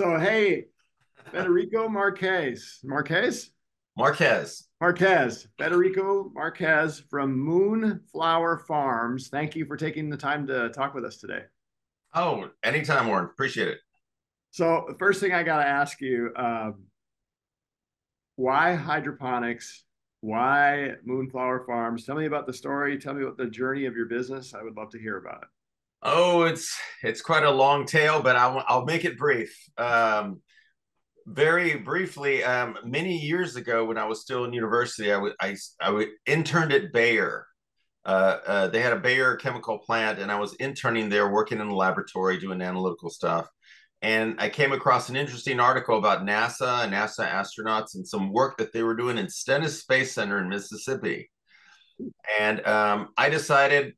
So, hey, Federico Marques. Federico Marques from Moonflower Farms. Thank you for taking the time to talk with us today. Oh, anytime, Warren. Appreciate it. So the first thing I got to ask you, why hydroponics? Why Moonflower Farms? Tell me about the story. Tell me about the journey of your business. I would love to hear about it. Oh, it's quite a long tale, but I'll make it brief. Very briefly, many years ago when I was still in university, I interned at Bayer. They had a Bayer chemical plant, and I was interning there, working in the laboratory, doing analytical stuff. And I came across an interesting article about NASA and NASA astronauts and some work that they were doing in Stennis Space Center in Mississippi. And I decided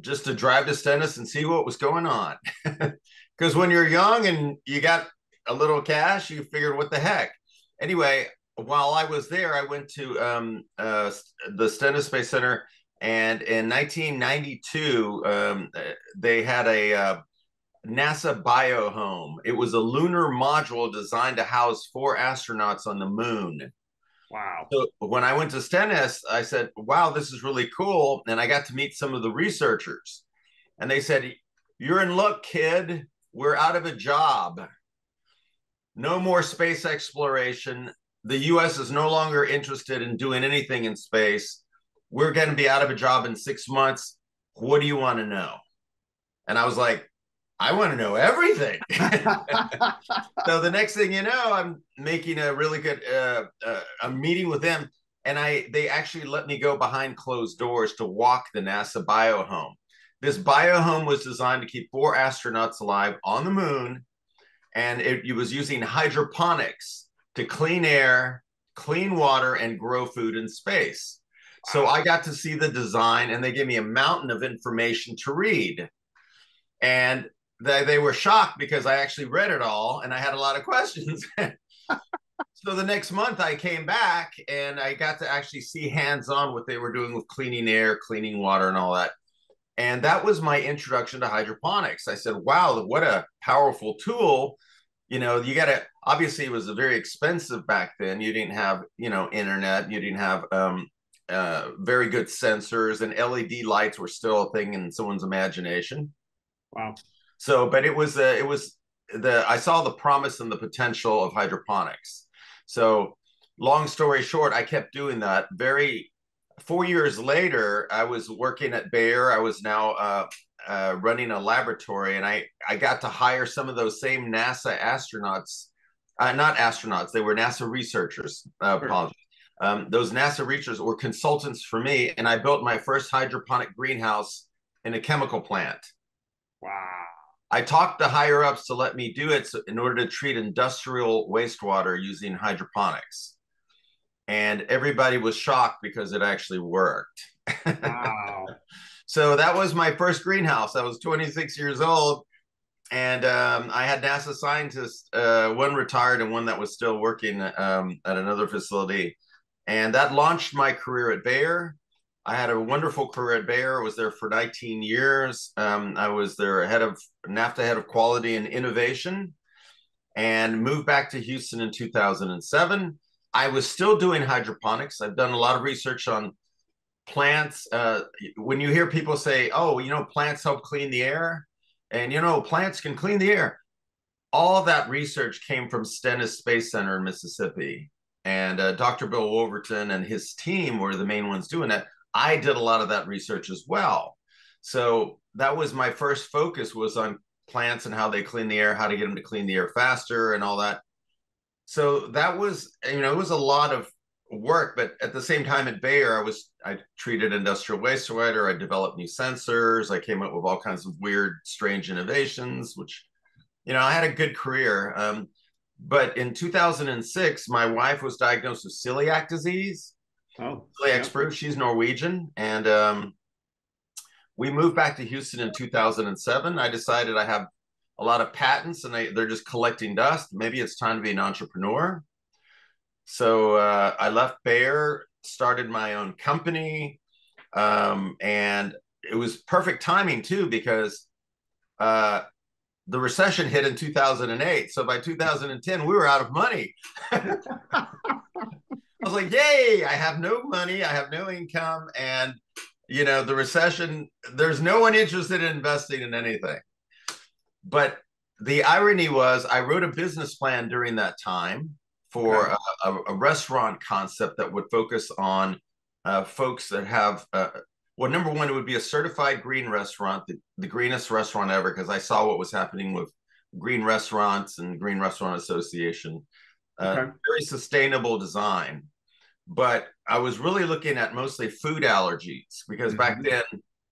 just to drive to Stennis and see what was going on. Because when you're young and you got a little cash, you figured, what the heck? Anyway, while I was there, I went to the Stennis Space Center. And in 1992, they had a NASA Biohome. It was a lunar module designed to house 4 astronauts on the moon. Wow. So when I went to Stennis, I said, wow, this is really cool. And I got to meet some of the researchers. And they said, you're in luck, kid. We're out of a job. No more space exploration. The U.S. is no longer interested in doing anything in space. We're going to be out of a job in 6 months. What do you want to know? And I was like, I want to know everything. So the next thing you know, I'm making a really good a meeting with them. And they actually let me go behind closed doors to walk the NASA Biohome. This Biohome was designed to keep 4 astronauts alive on the moon. And it was using hydroponics to clean air, clean water, and grow food in space. Wow. So I got to see the design, and they gave me a mountain of information to read. And they were shocked because I actually read it all, and I had a lot of questions. So the next month I came back, and I got to actually see hands-on what they were doing with cleaning air, cleaning water, and all that. And that was my introduction to hydroponics. I said, wow, what a powerful tool. You know, you got to, obviously it was very expensive back then. You didn't have, you know, internet. You didn't have very good sensors, and LED lights were still a thing in someone's imagination. Wow. So, but I saw the promise and the potential of hydroponics. So long story short, I kept doing that. 4 years later, I was working at Bayer. I was now running a laboratory, and I got to hire some of those same NASA astronauts, not astronauts, they were NASA researchers, apologies. Those NASA researchers were consultants for me, and I built my first hydroponic greenhouse in a chemical plant. Wow. I talked the higher-ups to let me do it in order to treat industrial wastewater using hydroponics. And everybody was shocked because it actually worked. Wow. So that was my first greenhouse. I was 26 years old, and I had NASA scientists, one retired and one that was still working at another facility. And that launched my career at Bayer. I had a wonderful career at Bayer. I was there for 19 years. I was their NAFTA head of quality and innovation, and moved back to Houston in 2007. I was still doing hydroponics. I've done a lot of research on plants. When you hear people say, oh, you know, plants help clean the air, and, you know, plants can clean the air. All that research came from Stennis Space Center in Mississippi. And Dr. Bill Wolverton and his team were the main ones doing that. I did a lot of that research as well. So that was my first focus, was on plants and how they clean the air, how to get them to clean the air faster and all that. So that was, you know, it was a lot of work, but at the same time at Bayer, I treated industrial wastewater, I developed new sensors, I came up with all kinds of weird, strange innovations, which, you know, I had a good career. But in 2006, my wife was diagnosed with celiac disease. Oh, celiac proof. She's Norwegian, and we moved back to Houston in 2007. I decided I have a lot of patents, and they're just collecting dust. Maybe it's time to be an entrepreneur. So I left Bayer, started my own company, and it was perfect timing too, because the recession hit in 2008. So by 2010, we were out of money. I was like, yay, I have no money. I have no income. And, you know, the recession, there's no one interested in investing in anything. But the irony was I wrote a business plan during that time for a restaurant concept that would focus on folks that have, well, number one, it would be a certified green restaurant, the greenest restaurant ever, because I saw what was happening with green restaurants and Green Restaurant Association. Very sustainable design. But I was really looking at mostly food allergies, because back then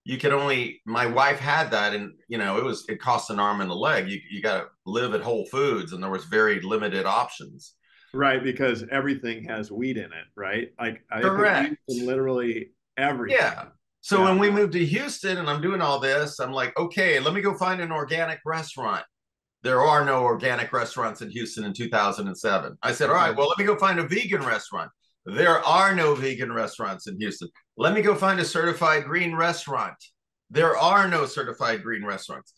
you could only, my wife had that, and you know, it cost an arm and a leg. You got to live at Whole Foods, and there was very limited options. Right, because everything has wheat in it, right? Like, correct. Literally everything. Yeah. So when we moved to Houston and I'm doing all this, I'm like, okay, let me go find an organic restaurant. There are no organic restaurants in Houston in 2007. I said, all right, well, let me go find a vegan restaurant. There are no vegan restaurants in Houston. Let me go find a certified green restaurant. There are no certified green restaurants.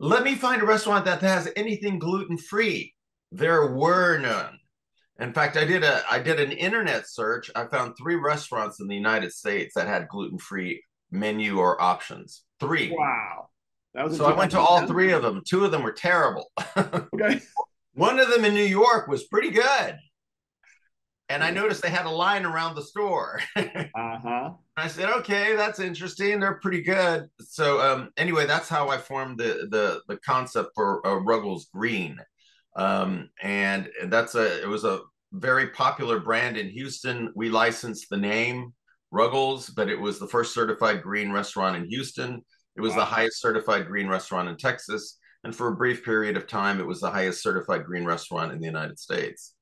Let me find a restaurant that has anything gluten-free. There were none. In fact, I did an internet search. I found 3 restaurants in the United States that had gluten-free menu or options. 3. Wow. So I went to all 3 of them. 2 of them were terrible. Okay. One of them in New York was pretty good. And I noticed they had a line around the store. I said, okay, that's interesting. They're pretty good. So anyway, that's how I formed the concept for Ruggles Green. And that's it was a very popular brand in Houston. We licensed the name Ruggles, but it was the first certified green restaurant in Houston. It was the highest certified green restaurant in Texas. And for a brief period of time, it was the highest certified green restaurant in the United States.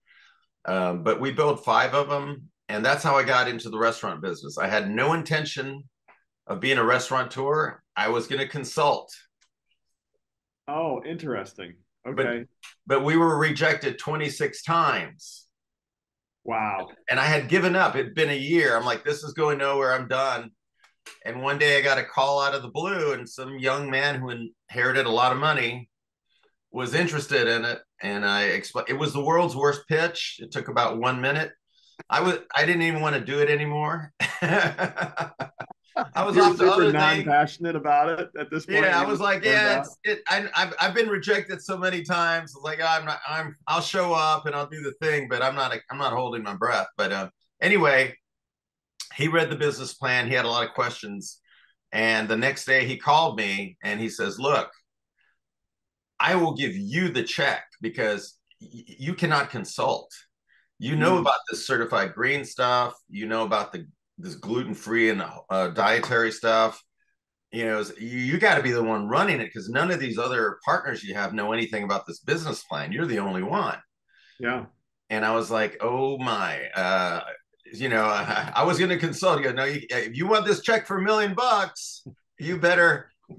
But we built 5 of them. And that's how I got into the restaurant business. I had no intention of being a restaurateur. I was going to consult. Oh, interesting. Okay. But we were rejected 26 times. Wow. And I had given up. It'd been a year. I'm like, this is going nowhere. I'm done. And one day I got a call out of the blue, and some young man who inherited a lot of money was interested in it. And I explained, it was the world's worst pitch. It took about 1 minute. I didn't even want to do it anymore. I was super non-passionate about it at this point. Yeah, I was like, yeah, I've been rejected so many times. Like, I'll show up and I'll do the thing, but I'm not holding my breath. But anyway, he read the business plan. He had a lot of questions, and the next day he called me and he says, "Look, I will give you the check because you cannot consult. You know about this certified green stuff. You know about this gluten-free and dietary stuff. You know, you got to be the one running it, because none of these other partners you have know anything about this business plan. You're the only one." Yeah. And I was like, oh my, you know, I was going to consult. He goes, no, if you want this check for $1 million,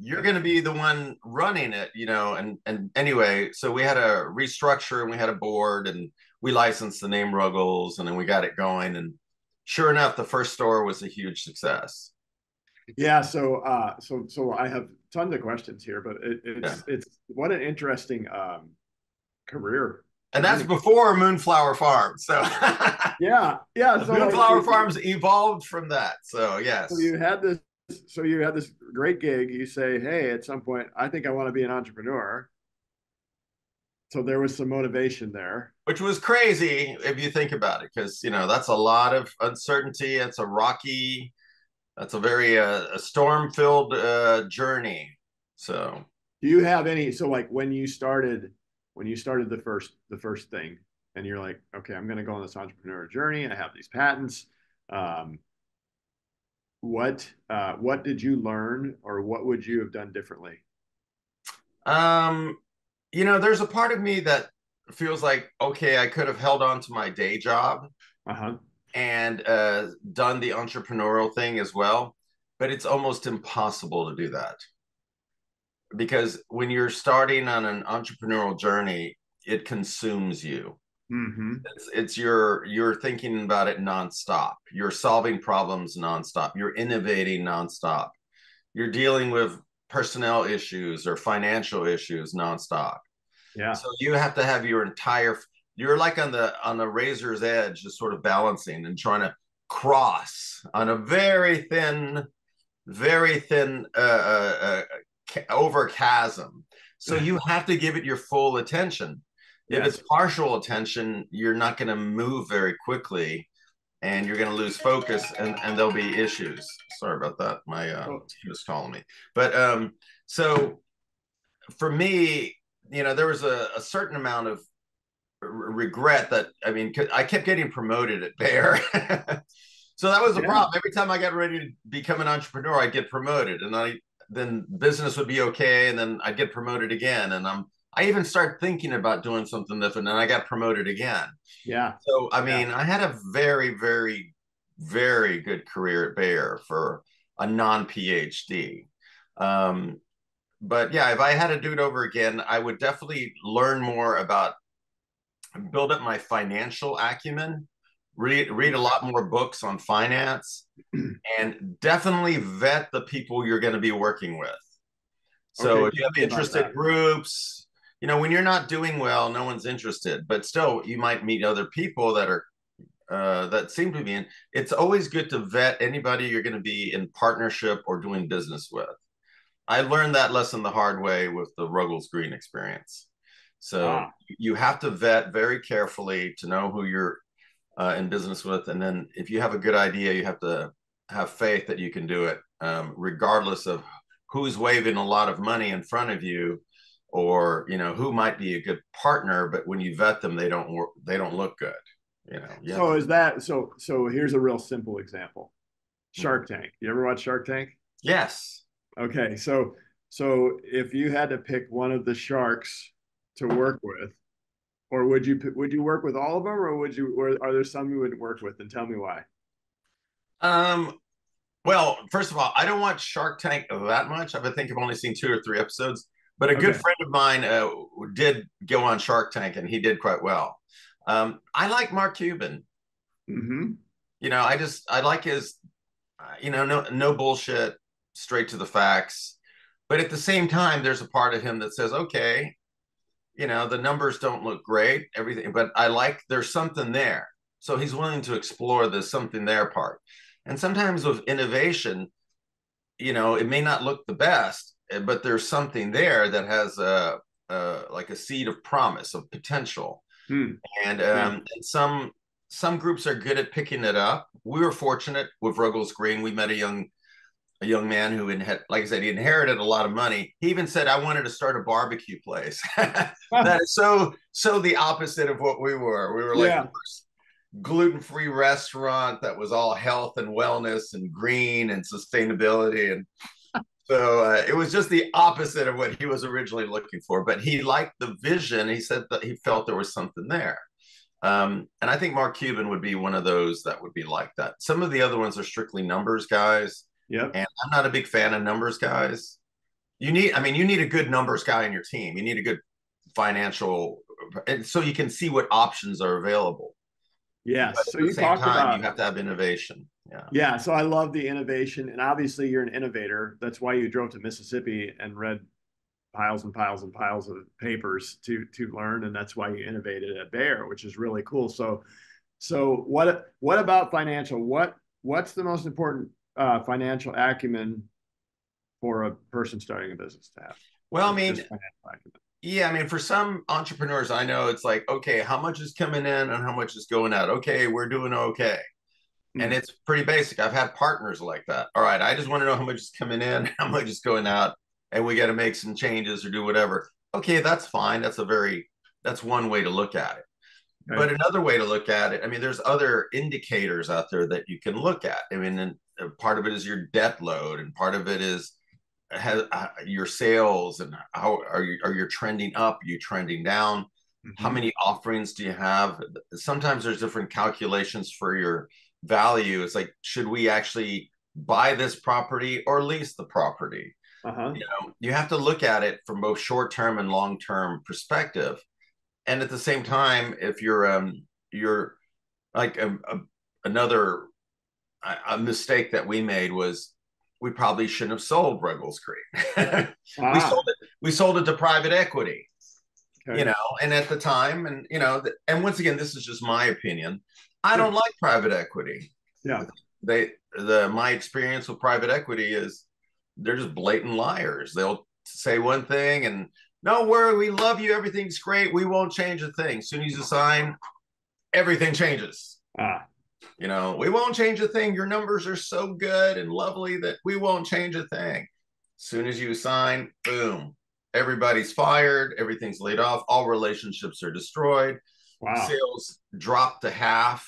you're going to be the one running it, you know? And anyway, so we had a restructure and we had a board and we licensed the name Ruggles, and then we got it going, and sure enough, the first store was a huge success. Yeah, so I have tons of questions here, but it's what an interesting career. And that's before Moonflower Farms. So yeah. So Moonflower Farms evolved from that. So yes. So you had this great gig. You say, hey, at some point, I think I want to be an entrepreneur. So there was some motivation there. Which was crazy if you think about it, because, you know, that's a lot of uncertainty. It's a rocky, that's a very a storm-filled journey. So do you have any, so like when you started the first thing and you're like, okay, I'm going to go on this entrepreneur journey. I have these patents. What did you learn, or what would you have done differently? You know, there's a part of me that feels like, okay, I could have held on to my day job and done the entrepreneurial thing as well. But it's almost impossible to do that, because when you're starting on an entrepreneurial journey, it consumes you. It's you're thinking about it nonstop. You're solving problems nonstop. You're innovating nonstop. You're dealing with personnel issues or financial issues nonstop. Yeah. So you have to have your entire, you're like on the razor's edge, just sort of balancing and trying to cross on a very thin over chasm. So you have to give it your full attention. Yes. If it's partial attention, you're not going to move very quickly, and you're going to lose focus, and there'll be issues. Sorry about that. My team is calling me. But so for me, you know, there was a certain amount of regret that, I mean, I kept getting promoted at Bayer. So that was the problem. Every time I got ready to become an entrepreneur, I'd get promoted, and then business would be okay, and then I'd get promoted again, and I even started thinking about doing something different, and I got promoted again. Yeah. So I mean, I had a very, very, very good career at Bayer for a non-PhD. But yeah, if I had to do it over again, I would definitely learn more about, build up my financial acumen, read a lot more books on finance, and definitely vet the people you're going to be working with. So if you have interested groups, you know, when you're not doing well, no one's interested, but still you might meet other people that are, that seem to be in, it's always good to vet anybody you're going to be in partnership or doing business with. I learned that lesson the hard way with the Ruggles Green experience. So you have to vet very carefully to know who you're in business with. And then if you have a good idea, you have to have faith that you can do it, regardless of who's waving a lot of money in front of you, or you know who might be a good partner, but when you vet them, they don't look good. You know. Yeah. So is that so? Here's a real simple example: Shark Tank. You ever watch Shark Tank? Yes. Okay. So if you had to pick one of the sharks to work with, or would you work with all of them, or would you, or are there some you wouldn't work with, and tell me why? Well, first of all, I don't watch Shark Tank that much. I think I've only seen 2 or 3 episodes. But a good friend of mine did go on Shark Tank, and he did quite well. I like Mark Cuban. Mm-hmm. You know, I like his, you know, no bullshit, straight to the facts. But at the same time, there's a part of him that says, okay, you know, the numbers don't look great, everything, but I like there's something there. So he's willing to explore the something there part. And sometimes with innovation, you know, it may not look the best, but there's something there that has like a seed of promise, of potential. And some groups are good at picking it up. We were fortunate with Ruggles Green. We met a young man who, like I said, he inherited a lot of money. He even said, I wanted to start a barbecue place. That is so the opposite of what we were. We were like the first gluten-free restaurant that was all health and wellness and green and sustainability, and so it was just the opposite of what he was originally looking for, but he liked the vision. He said that he felt there was something there. And I think Mark Cuban would be one of those that would be like that. Some of the other ones are strictly numbers guys. Yeah. And I'm not a big fan of numbers guys. You need a good numbers guy on your team. You need a good financial, and so you can see what options are available. Yes. But so at the same time, you have to have innovation. Yeah. Yeah. So I love the innovation, and obviously you're an innovator. That's why you drove to Mississippi and read piles and piles and piles of papers to learn. And that's why you innovated at Bayer, which is really cool. So what about financial? What's the most important financial acumen for a person starting a business to have? Well, I mean, yeah, I mean, for some entrepreneurs, I know it's like, okay, how much is coming in and how much is going out? Okay, we're doing okay. And it's pretty basic. I've had partners like that. All right, I just want to know how much is coming in, how much is going out, and we got to make some changes or do whatever. Okay, that's fine. That's one way to look at it. Right. But another way to look at it, I mean, there's other indicators out there that you can look at. I mean, and part of it is your debt load, and part of it is your sales, and how are you trending up? Are you trending down? Mm-hmm. How many offerings do you have? Sometimes there's different calculations for your value. It's like, should we actually buy this property or lease the property? You know, you have to look at it from both short-term and long-term perspective. And at the same time, if you're like another mistake that we made was we probably shouldn't have sold Ruggles Green. We sold it to private equity, okay. You know, and at the time, and, you know, and once again, this is just my opinion. I don't like private equity. Yeah. My experience with private equity is they're just blatant liars. They'll say one thing and don't worry, we love you. Everything's great. We won't change a thing. As soon as you sign, everything changes. You know, we won't change a thing. Your numbers are so good and lovely that we won't change a thing. As soon as you sign, boom, everybody's fired. Everything's laid off. All relationships are destroyed. Wow. Sales drop to half.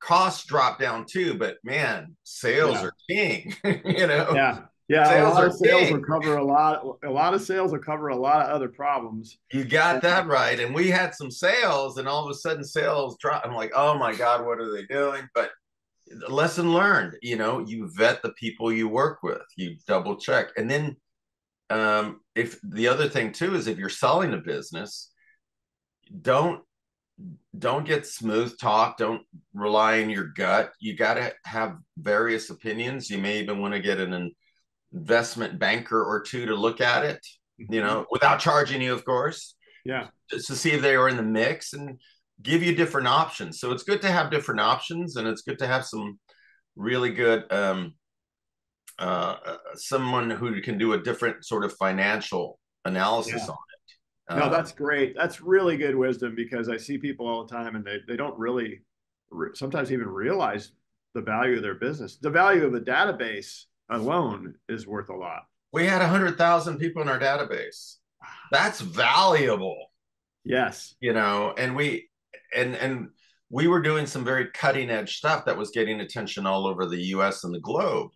Costs drop down too, but man, sales are king. You know, yeah. A lot of sales will cover a lot of other problems. You got that right. And we had some sales, and all of a sudden, sales drop. I'm like, oh my God, what are they doing? But lesson learned. You know, you vet the people you work with. You double check, and then if the other thing too is if you're selling a business, don't get smooth talk. Don't rely on your gut. You got to have various opinions. You may even want to get an investment banker or two to look at it, you know, without charging you, of course. Yeah. Just to see if they are in the mix and give you different options. So it's good to have different options, and it's good to have some really good, someone who can do a different sort of financial analysis on it. No, that's great. That's really good wisdom, because I see people all the time and they don't really sometimes even realize the value of their business. The value of a database alone is worth a lot. We had 100,000 people in our database. That's valuable. Yes. You know, and we were doing some very cutting edge stuff that was getting attention all over the US and the globe.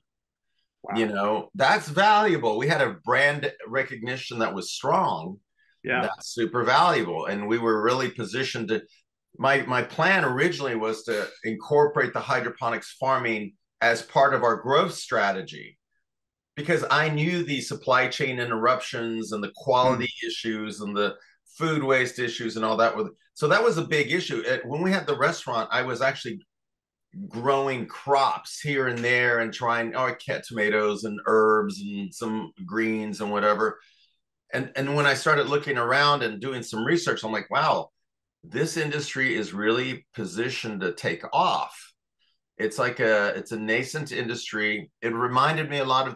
Wow. You know, that's valuable. We had a brand recognition that was strong. Yeah. That's super valuable. And we were really positioned to, my plan originally was to incorporate the hydroponics farming as part of our growth strategy, because I knew the supply chain interruptions and the quality issues and the food waste issues and all that. So that was a big issue. When we had the restaurant, I was actually growing crops here and there and trying, I cut tomatoes and herbs and some greens and whatever. And when I started looking around and doing some research, I'm like, wow, this industry is really positioned to take off. It's like it's a nascent industry. It reminded me a lot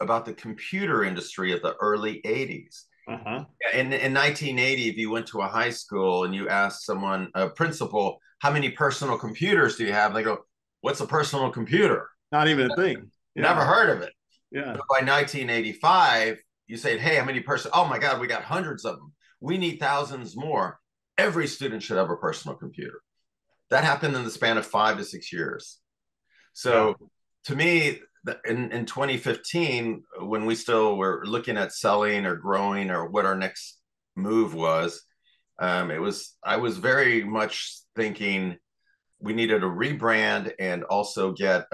about the computer industry of the early 80s. Uh-huh. In 1980, if you went to a high school and you asked someone, a principal, how many personal computers do you have? And they go, what's a personal computer? Not even a thing. Yeah. Never heard of it. Yeah. But by 1985, you say, hey, how many person? Oh my God, we got hundreds of them. We need thousands more. Every student should have a personal computer. That happened in the span of 5 to 6 years. So to me, in 2015, when we still were looking at selling or growing or what our next move was, I was very much thinking we needed a rebrand and also get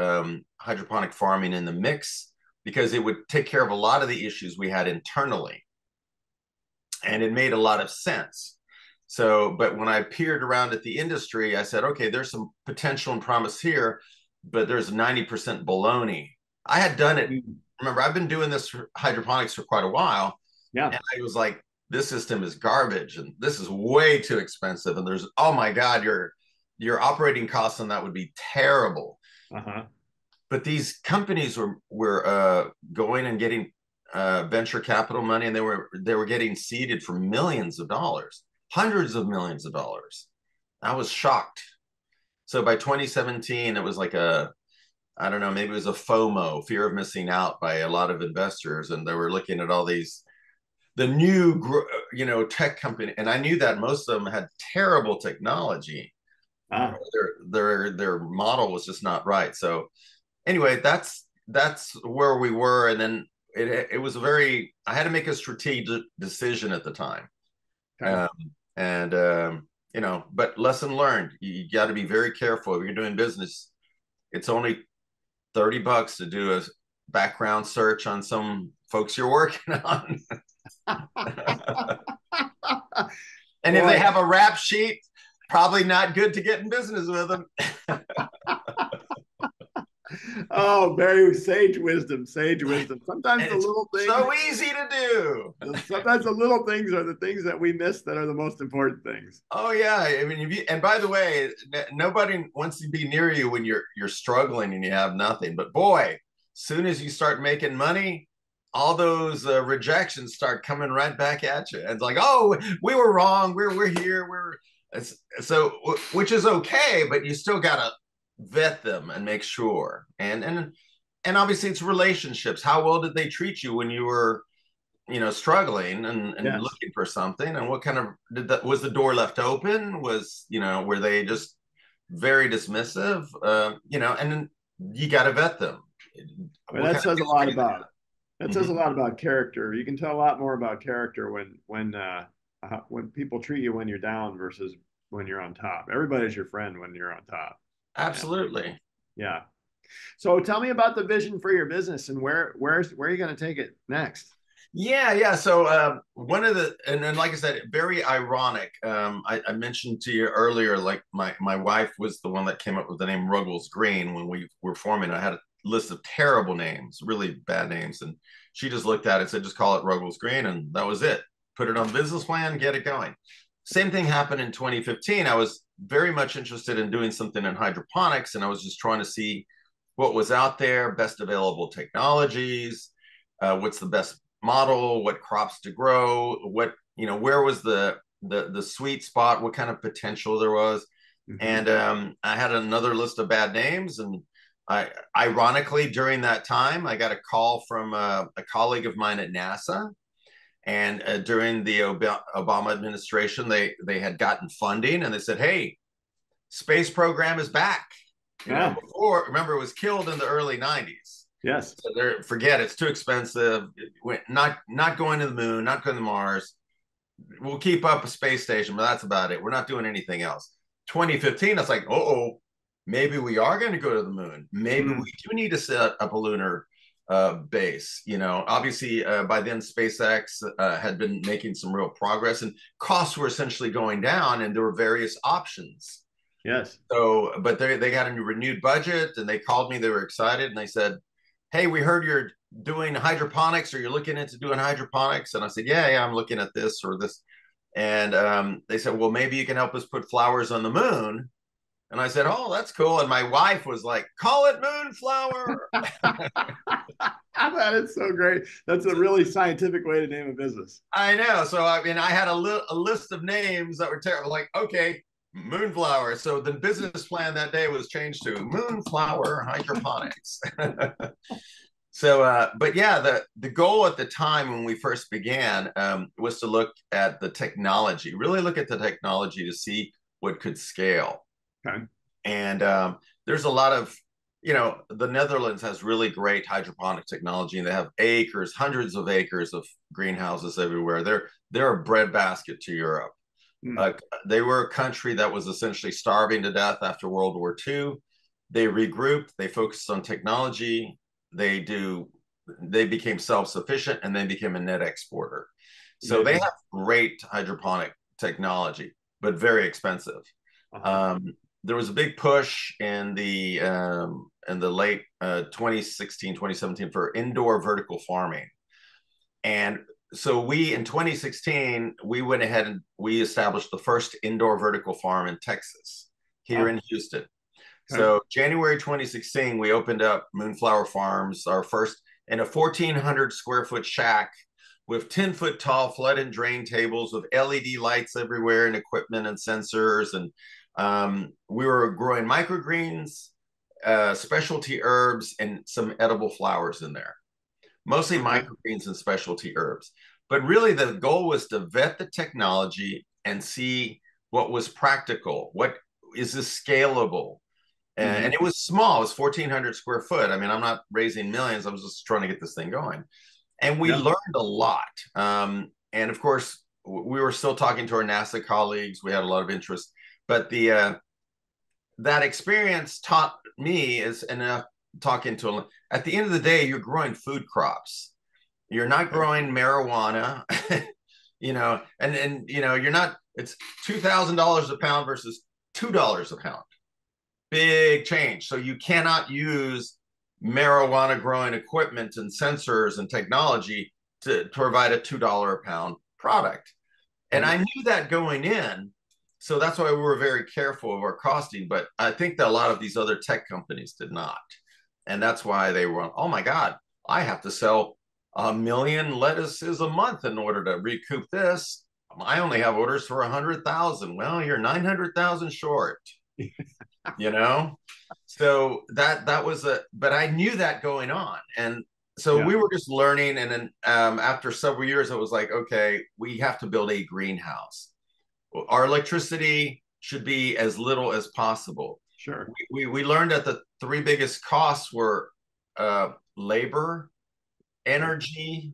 hydroponic farming in the mix, because it would take care of a lot of the issues we had internally. And it made a lot of sense. So, but when I peered around at the industry, I said, okay, there's some potential and promise here, but there's 90% baloney. I had done it. Remember, I've been doing this hydroponics for quite a while. Yeah. And I was like, this system is garbage and this is way too expensive. And there's, oh my God, your operating costs on that would be terrible. Uh-huh. But these companies were going and getting venture capital money, and they were getting seeded for millions of dollars, hundreds of millions of dollars. I was shocked. So by 2017, it was like I don't know, maybe it was a FOMO, fear of missing out, by a lot of investors, and they were looking at all these, the new, you know, tech company, and I knew that most of them had terrible technology. Ah. Their model was just not right. So. Anyway, that's where we were, and then it was I had to make a strategic decision at the time, okay. You know. But lesson learned: you got to be very careful if you're doing business. It's only $30 to do a background search on some folks you're working on, and if they have a rap sheet, probably not good to get in business with them. Oh, very sage wisdom, sage wisdom. Sometimes the little things. So easy to do. Sometimes the little things are the things that we miss that are the most important things. Oh yeah, I mean, if you, and by the way, nobody wants to be near you when you're struggling and you have nothing. But boy, soon as you start making money, all those rejections start coming right back at you. It's like, oh, we were wrong. We're here. So which is okay, but you still gotta vet them and make sure. And obviously it's relationships. How well did they treat you when you were, you know, struggling and yes, looking for something? And what kind of, was the door left open? Was, you know, were they just very dismissive? You know, and then you got to vet them. Well, that says a lot about, that says a lot about character. You can tell a lot more about character when people treat you when you're down versus when you're on top. Everybody's your friend when you're on top. Absolutely. Yeah. So tell me about the vision for your business and where are you going to take it next? Yeah. So one of the, and then like I said, very ironic. I mentioned to you earlier, like my wife was the one that came up with the name Ruggles Green when we were forming. I had a list of terrible names, really bad names. And she just looked at it and said, just call it Ruggles Green. And that was it. Put it on business plan, get it going. Same thing happened in 2015. I was very much interested in doing something in hydroponics, and I was just trying to see what was out there, best available technologies, what's the best model, what crops to grow, what, you know, where was the sweet spot, what kind of potential there was. Mm-hmm. And I had another list of bad names, and ironically during that time I got a call from a colleague of mine at NASA. And during the Obama administration, they had gotten funding, and they said, hey, space program is back. You know, before, remember, it was killed in the early 90s. Yes. So forget, it's too expensive. Not going to the moon, not going to Mars. We'll keep up a space station, but that's about it. We're not doing anything else. 2015, I was like, uh-oh, maybe we are going to go to the moon. Maybe we do need to set up a lunar base. You know, obviously by then SpaceX had been making some real progress, and costs were essentially going down, and there were various options. Yes. So, but they got a renewed budget, and they called me. They were excited, and they said, hey, we heard you're doing hydroponics, or you're looking into doing hydroponics. And I said, yeah, I'm looking at this or this. And they said, well, maybe you can help us put flowers on the moon. And I said, oh, that's cool. And my wife was like, call it Moonflower. That is so great. That's a really scientific way to name a business. I know. So, I mean, I had a list of names that were terrible. Like, okay, Moonflower. So the business plan that day was changed to Moonflower Hydroponics. So, but yeah, the goal at the time when we first began was to look at the technology, really look at the technology to see what could scale. Okay. And there's a lot of, you know, the Netherlands has really great hydroponic technology, and they have acres, hundreds of acres of greenhouses everywhere. They're a breadbasket to Europe. Mm. They were a country that was essentially starving to death after World War II. They regrouped, they focused on technology, they became self-sufficient, and they became a net exporter. So they have great hydroponic technology, but very expensive. There was a big push in the late 2016, 2017 for indoor vertical farming. And so we, in 2016, we went ahead and we established the first indoor vertical farm in Texas, here in Houston. Okay. So January 2016, we opened up Moonflower Farms, our first, in a 1,400 square foot shack with 10-foot tall flood and drain tables with LED lights everywhere and equipment and sensors. And we were growing microgreens, specialty herbs, and some edible flowers in there. Mostly microgreens and specialty herbs. But really the goal was to vet the technology and see what was practical. What is this scalable? Mm-hmm. And it was small. It was 1,400 square foot. I mean, I'm not raising millions. I was just trying to get this thing going. And we learned a lot. And of course, we were still talking to our NASA colleagues. We had a lot of interest. But that experience taught me, at the end of the day, you're growing food crops. You're not growing marijuana, you know, and you know, you're not, it's $2,000 a pound versus $2 a pound. Big change. So you cannot use marijuana growing equipment and sensors and technology to provide a $2 a pound product. And I knew that going in. So that's why we were very careful of our costing. But I think that a lot of these other tech companies did not. And that's why they were, oh my God, I have to sell 1 million lettuces a month in order to recoup this. I only have orders for 100,000. Well, you're 900,000 short, you know? So that was but I knew that going on. And so we were just learning. And then after several years, it was like, okay, we have to build a greenhouse. Our electricity should be as little as possible. Sure. We learned that the three biggest costs were labor, energy,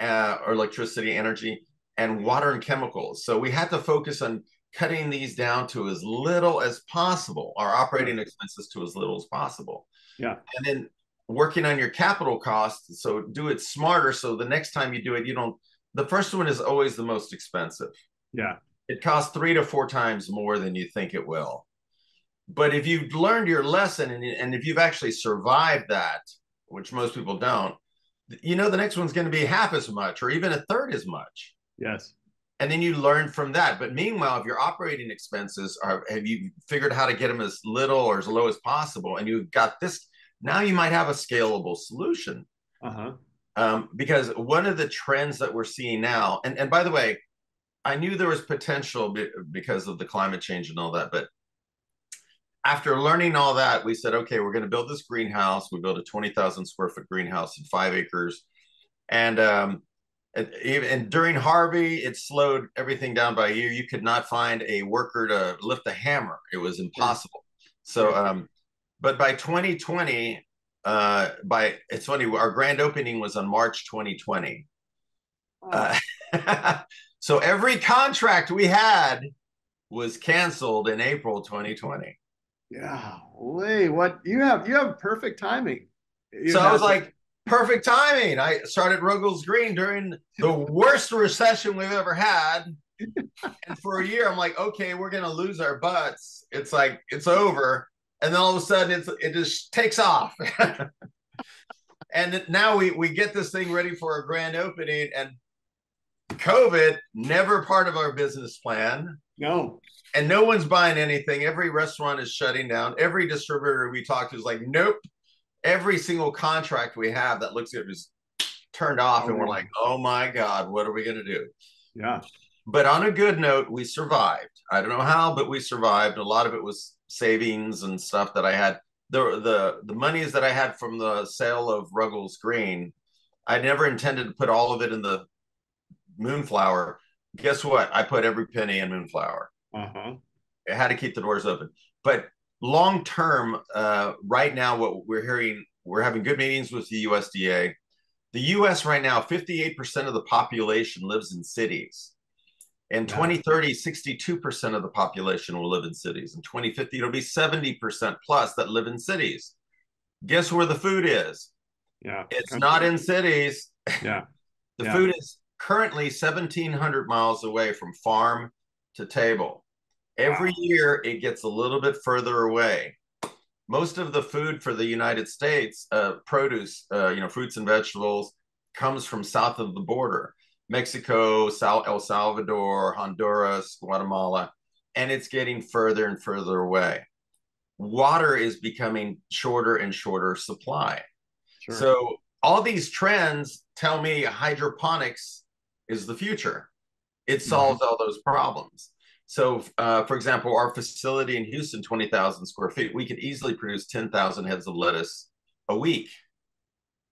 or electricity, energy, and water and chemicals. So we had to focus on cutting these down to as little as possible, our operating expenses to as little as possible. Yeah. And then working on your capital costs. So do it smarter. So the next time you do it, you don't, the first one is always the most expensive. Yeah. It costs 3 to 4 times more than you think it will. But if you've learned your lesson and if you've actually survived that, which most people don't, you know, the next one's going to be half as much or even 1/3 as much. Yes. And then you learn from that. But meanwhile, if your operating expenses are, have you figured how to get them as little or as low as possible? And you've got this, now you might have a scalable solution. Because one of the trends that we're seeing now, and by the way, I knew there was potential because of the climate change and all that. But after learning all that, we said, okay, we're going to build this greenhouse. We built a 20,000 square foot greenhouse in 5 acres. And during Harvey, it slowed everything down by a year. You could not find a worker to lift a hammer. It was impossible. So, but by 2020, it's funny, our grand opening was on March 2020. Wow. So every contract we had was canceled in April 2020. Yeah, what you have perfect timing. So I was like, perfect timing. I started Ruggles Green during the worst recession we've ever had. And for a year, I'm like, okay, we're going to lose our butts. It's like, it's over. And then all of a sudden, it just takes off. And now we get this thing ready for a grand opening. And COVID, never part of our business plan. No. And no one's buying anything. Every restaurant is shutting down. Every distributor we talked to is like, nope. Every single contract we have that looks at it is turned off, and we're like, oh my God, what are we going to do? Yeah. But on a good note, we survived. I don't know how, but we survived. A lot of it was savings and stuff that I had. The monies that I had from the sale of Ruggles Green, I never intended to put all of it in the Moonflower. Guess what? I put every penny in Moonflower. I had to keep the doors open. But long term, right now, what we're hearing, we're having good meetings with the USDA. The US right now, 58% of the population lives in cities. In 2030, 62% of the population will live in cities. In 2050, it'll be 70% plus that live in cities. Guess where the food is? Yeah, it's not in cities. Yeah, the food is currently 1,700 miles away from farm to table. Every year, it gets a little bit further away. Most of the food for the United States, produce, you know, fruits and vegetables, comes from south of the border. Mexico, El Salvador, Honduras, Guatemala, and it's getting further and further away. Water is becoming shorter and shorter supply. Sure. So all these trends tell me hydroponics is the future. It solves all those problems. So, for example, our facility in Houston, 20,000 square feet, we could easily produce 10,000 heads of lettuce a week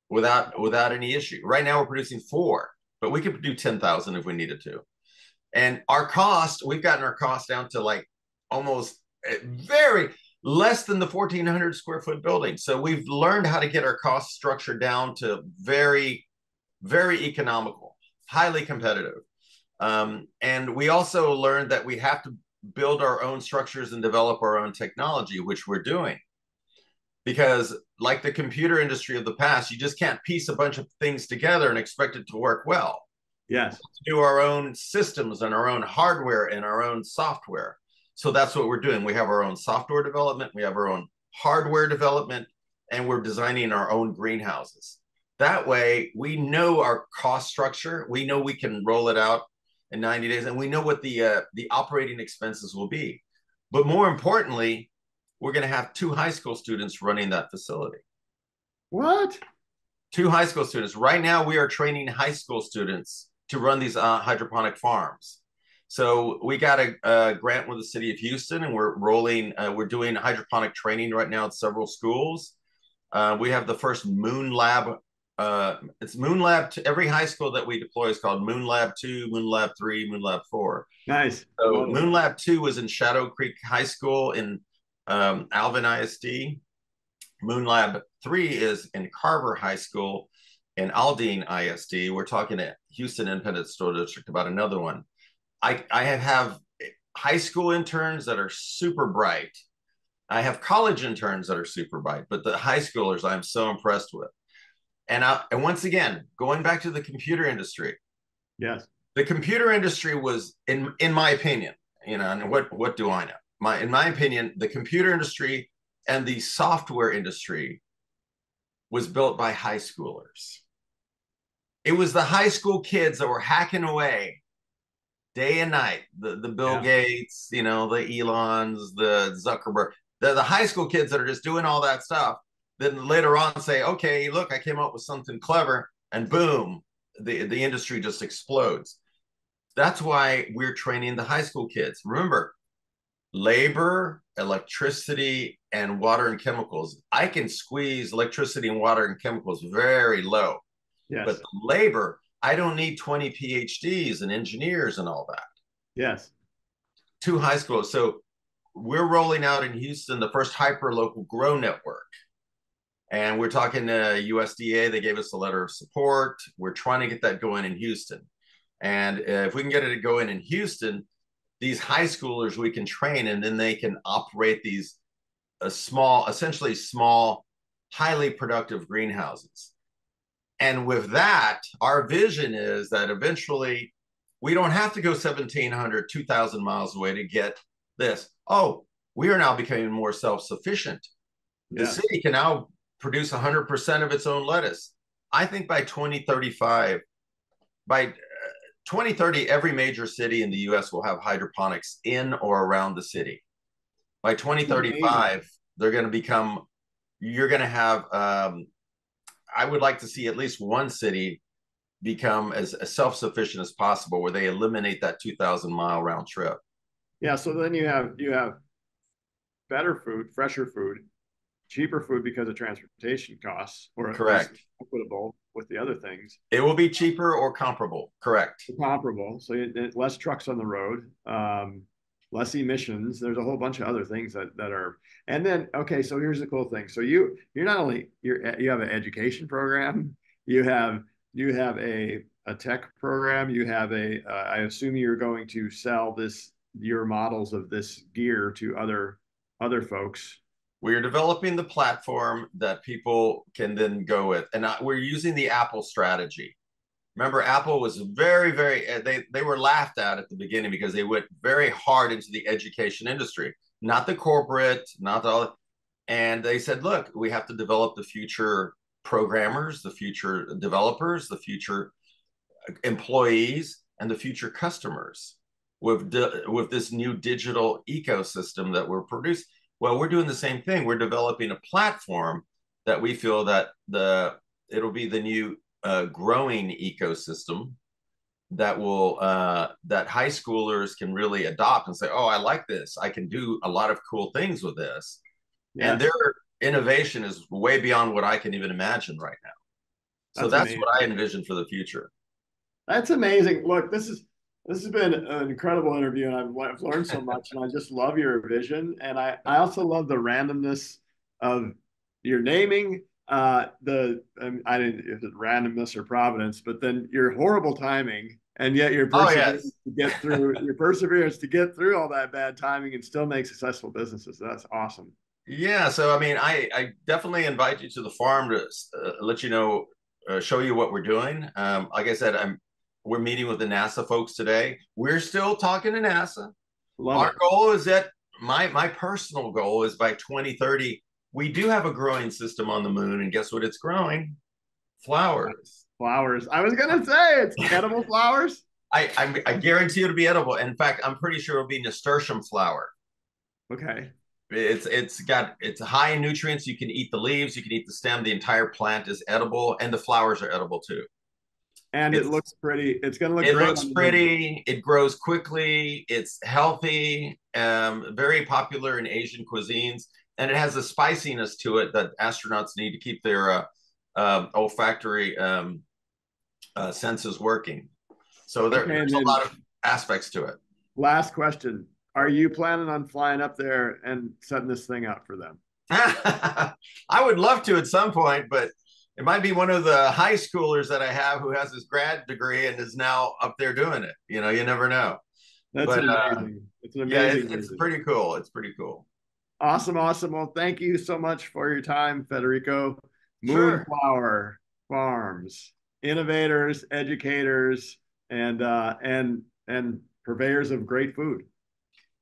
without any issue. Right now, we're producing 4, but we could do 10,000 if we needed to. And our cost, we've gotten our cost down to like almost very less than the 1,400 square foot building. So we've learned how to get our cost structure down to very, very economical, highly competitive. And we also learned that we have to build our own structures and develop our own technology, which we're doing. Because like the computer industry of the past, you just can't piece a bunch of things together and expect it to work well. Yes. We have to do our own systems and our own hardware and our own software. So that's what we're doing. We have our own software development. We have our own hardware development. and we're designing our own greenhouses. That way, we know our cost structure. We know we can roll it out in 90 days, and we know what the operating expenses will be. But more importantly, we're going to have 2 high school students running that facility. What? 2 high school students. Right now, we are training high school students to run these hydroponic farms. So we got a grant with the city of Houston, and we're rolling. We're doing hydroponic training right now at several schools. We have the first Moon Lab. It's Moon Lab. Every high school that we deploy is called Moon Lab 2, Moon Lab 3, Moon Lab 4. Nice. So cool. Moon Lab 2 was in Shadow Creek High School in Alvin ISD. Moon Lab 3 is in Carver High School in Aldine ISD. We're talking to Houston Independent School District about another one. I have high school interns that are super bright. I have college interns that are super bright, but the high schoolers I'm so impressed with. And once again, going back to the computer industry. Yes. The computer industry was, in my opinion, you know, and what do I know? In my opinion, the computer industry and the software industry was built by high schoolers. It was the high school kids that were hacking away day and night, the Bill Gates, you know, the Elons, the Zuckerberg, the high school kids that are just doing all that stuff. Then later on say, okay, look, I came up with something clever, and boom, the industry just explodes. That's why we're training the high school kids. Remember, labor, electricity, and water and chemicals. I can squeeze electricity and water and chemicals very low. Yes. But the labor, I don't need 20 PhDs and engineers and all that. Yes. 2 high schools. So we're rolling out in Houston the first hyperlocal grow network. And we're talking to USDA. They gave us a letter of support. We're trying to get that going in Houston. And if we can get it going in Houston, these high schoolers we can train, and then they can operate these essentially small, highly productive greenhouses. And with that, our vision is that eventually we don't have to go 1,700, 2,000 miles away to get this. Oh, we are now becoming more self-sufficient. Yeah. The city can now produce 100% of its own lettuce. I think by 2030, every major city in the U.S. will have hydroponics in or around the city. By 2035, they're going to become, you're going to have, I would like to see at least one city become as self-sufficient as possible, where they eliminate that 2,000-mile round trip. Yeah, so then you have better food, fresher food, cheaper food because of transportation costs, or correct, equitable with the other things. It will be cheaper or comparable, correct? Comparable, so less trucks on the road, less emissions. There's a whole bunch of other things that are. And then, okay, so here's the cool thing. So you're not only you have an education program, you have a tech program, you have I assume you're going to sell your models of this gear to other folks. We're developing the platform that people can then go with. And we're using the Apple strategy. Remember, Apple was very, very, they were laughed at the beginning because they went very hard into the education industry, not the corporate, not all. And they said, look, we have to develop the future programmers, the future developers, the future employees, and the future customers with this new digital ecosystem that we're producing. Well, we're doing the same thing. We're developing a platform that we feel that it'll be the new growing ecosystem that will that high schoolers can really adopt and say, "Oh, I like this. I can do a lot of cool things with this." Yeah. And their innovation is way beyond what I can even imagine right now. So that's what I envision for the future. That's amazing. Look, this has been an incredible interview, and I've learned so much, and I just love your vision. And I also love the randomness of your naming, I didn't, if it's randomness or providence, but then your horrible timing, and yet your perseverance to get through all that bad timing and still make successful businesses. That's awesome. Yeah. So, I mean, I definitely invite you to the farm to let you know, show you what we're doing. Like I said, we're meeting with the NASA folks today. We're still talking to NASA. Our goal is that my personal goal is by 2030, we do have a growing system on the moon, and guess what it's growing? Flowers. Flowers. I was going to say, it's edible flowers. I guarantee it'll be edible. In fact, I'm pretty sure it'll be nasturtium flower. Okay. It's high in nutrients. You can eat the leaves, you can eat the stem, the entire plant is edible, and the flowers are edible too. And it looks pretty. It's going to look great. It looks pretty. It grows quickly. It's healthy, very popular in Asian cuisines. And it has a spiciness to it that astronauts need to keep their olfactory senses working. So there's a lot of aspects to it. Last question. Are you planning on flying up there and setting this thing up for them? I would love to at some point, but it might be one of the high schoolers that I have who has his grad degree and is now up there doing it. You know, you never know. It's pretty cool. It's pretty cool. Awesome. Awesome. Well, thank you so much for your time, Federico. Sure. Moonflower Farms, innovators, educators, and purveyors of great food.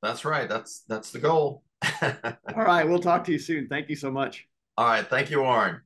That's right. That's the goal. All right. We'll talk to you soon. Thank you so much. All right. Thank you, Warren.